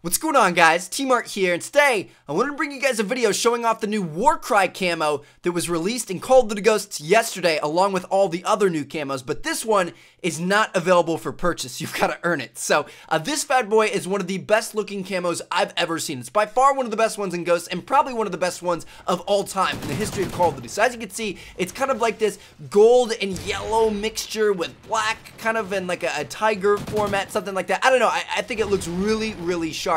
What's going on, guys? T-Mart here, and today I wanted to bring you guys a video showing off the new Warcry camo that was released in Call of Duty Ghosts yesterday, along with all the other new camos, but this one is not available for purchase. You've got to earn it. So this bad boy is one of the best looking camos I've ever seen. It's by far one of the best ones in Ghosts, and probably one of the best ones of all time in the history of Call of Duty. So as you can see, it's kind of like this gold and yellow mixture with black, kind of in like a tiger format, something like that. I don't know, I think it looks really, really sharp.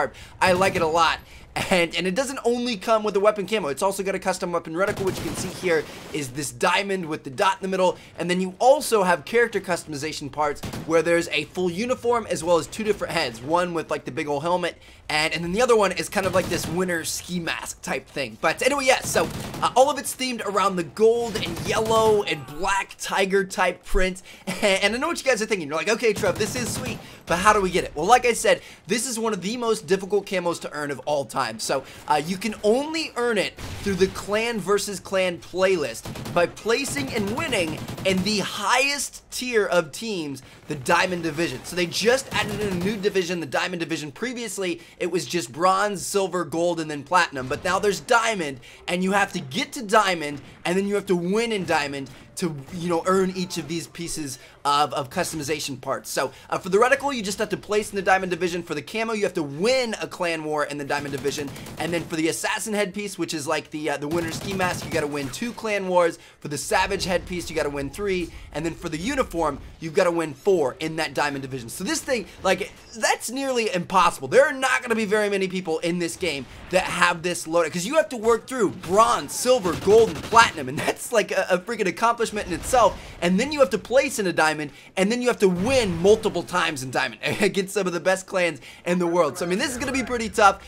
I like it a lot. And it doesn't only come with the weapon camo, it's also got a custom weapon reticle, which you can see here is this diamond with the dot in the middle, and then you also have character customization parts where there's a full uniform as well as two different heads, one with like the big old helmet, and then the other one is kind of like this winter ski mask type thing. But anyway, yes, so all of it's themed around the gold and yellow and black tiger type print, and I know what you guys are thinking. You're like, okay, Trev, this is sweet, but how do we get it? Well, like I said, this is one of the most difficult camos to earn of all time. So you can only earn it through the clan versus clan playlist by placing and winning in the highest tier of teams, the Diamond Division. So they just added in a new division, the Diamond Division. Previously, it was just bronze, silver, gold, and then platinum. But now there's diamond, and you have to get to diamond, and then you have to win in diamond to, you know, earn each of these pieces of customization parts. So for the reticle, you just have to place in the Diamond Division. For the camo, you have to win a clan war in the Diamond Division. And then for the assassin headpiece, which is like the winter ski mask, you got to win 2 clan wars. For the savage headpiece, you got to win 3. And then for the uniform, you've got to win 4 in that Diamond Division. So this thing, like, that's nearly impossible. There are not going to be very many people in this game that have this loaded, because you have to work through bronze, silver, gold, and platinum, and that's like a freaking accomplishment in itself. And then you have to place in a diamond, and then you have to win multiple times in diamond against some of the best clans in the world. So I mean, this is going to be pretty tough.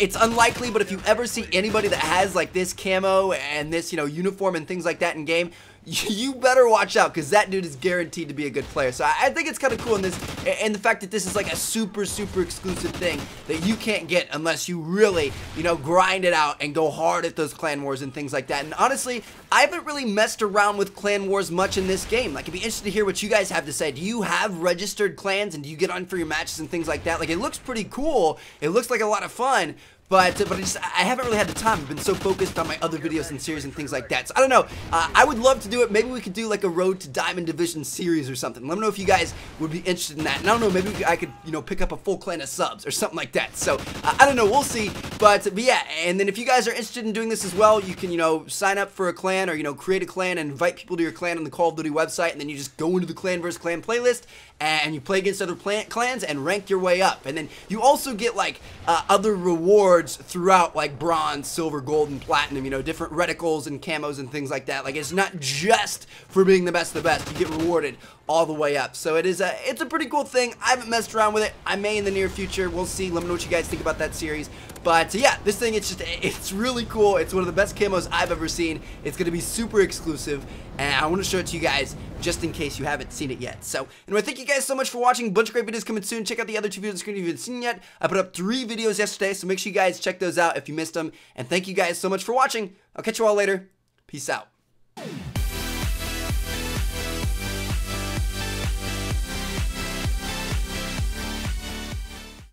It's unlikely, but if you ever see anybody that has like this camo and this, you know, uniform and things like that in game, you better watch out, because that dude is guaranteed to be a good player. So I think it's kind of cool in this, and the fact that this is like a super, super exclusive thing that you can't get unless you really, you know, grind it out and go hard at those clan wars and things like that. And honestly, I haven't really messed around with clan wars much in this game. Like, it'd be interesting to hear what you guys have to say. Do you have registered clans, and do you get on for your matches and things like that? Like, it looks pretty cool. It looks like a lot of fun. But I haven't really had the time. I've been so focused on my other videos and series and things like that. So I don't know. I would love to do it. Maybe we could do like a Road to Diamond Division series or something. Let me know if you guys would be interested in that. And I don't know, maybe I could, you know, pick up a full clan of subs or something like that. So I don't know. We'll see. But yeah, and then if you guys are interested in doing this as well, you can, you know, sign up for a clan, or, you know, create a clan and invite people to your clan on the Call of Duty website. And then you just go into the clan versus clan playlist, and you play against other clans and rank your way up. And then you also get like other rewards throughout, like bronze, silver, gold, and platinum, you know, different reticles and camos and things like that. Like, it's not just for being the best of the best. You get rewarded all the way up. So it is it's a pretty cool thing. I haven't messed around with it. I may in the near future. We'll see. Let me know what you guys think about that series. But yeah, this thing, it's just, it's really cool. It's one of the best camos I've ever seen. It's going to be super exclusive, and I want to show it to you guys just in case you haven't seen it yet. So anyway, thank you guys so much for watching. A bunch of great videos coming soon. Check out the other 2 videos on the screen if you haven't seen yet. I put up 3 videos yesterday, so make sure you guys check those out if you missed them. And thank you guys so much for watching. I'll catch you all later. Peace out.